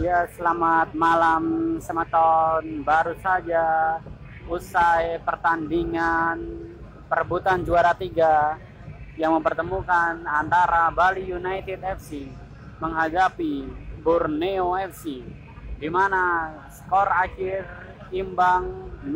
Ya, selamat malam Sematon. Baru saja usai pertandingan perebutan juara 3 yang mempertemukan antara Bali United FC menghadapi Borneo FC, di mana skor akhir imbang 0-0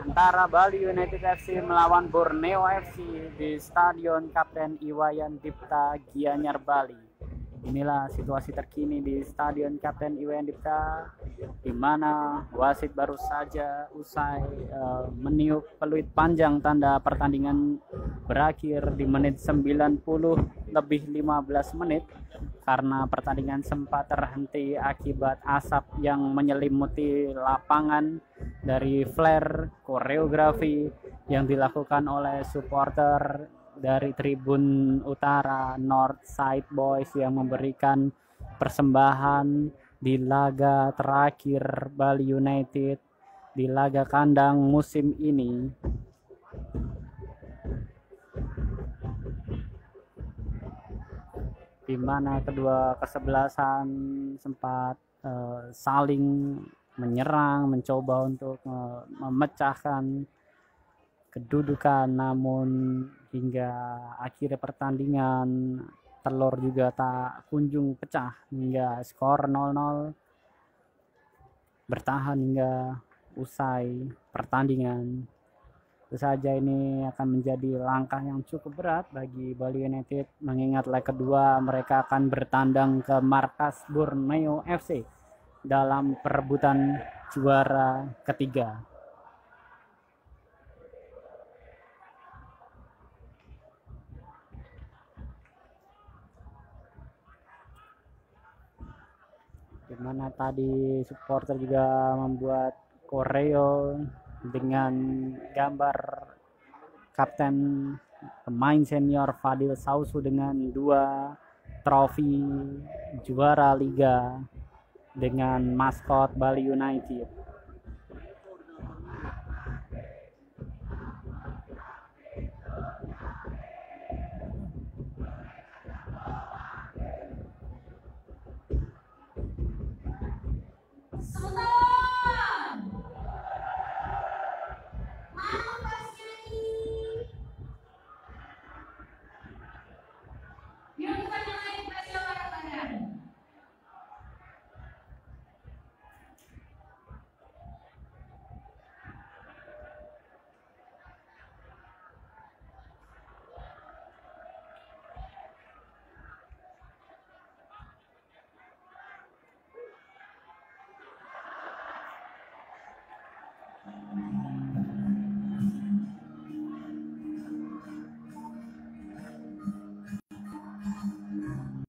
antara Bali United FC melawan Borneo FC di Stadion Kapten I Wayan Dipta Gianyar, Bali. Inilah situasi terkini di Stadion Kapten I Wayan Dipta, di mana wasit baru saja usai meniup peluit panjang tanda pertandingan berakhir di menit 90 lebih 15 menit, karena pertandingan sempat terhenti akibat asap yang menyelimuti lapangan dari flare koreografi yang dilakukan oleh supporter dari tribun utara North Side Boys yang memberikan persembahan di laga terakhir Bali United di laga kandang musim ini. Di mana kedua kesebelasan sempat saling menyerang, mencoba untuk memecahkan kedudukan, namun hingga akhir pertandingan telur juga tak kunjung pecah hingga skor 0-0 bertahan hingga usai pertandingan. Tentu saja ini akan menjadi langkah yang cukup berat bagi Bali United, mengingat leg kedua mereka akan bertandang ke markas Borneo FC dalam perebutan juara ketiga. Dimana tadi supporter juga membuat koreo dengan gambar kapten pemain senior Fadil Sausu dengan 2 trofi juara liga dengan maskot Bali United.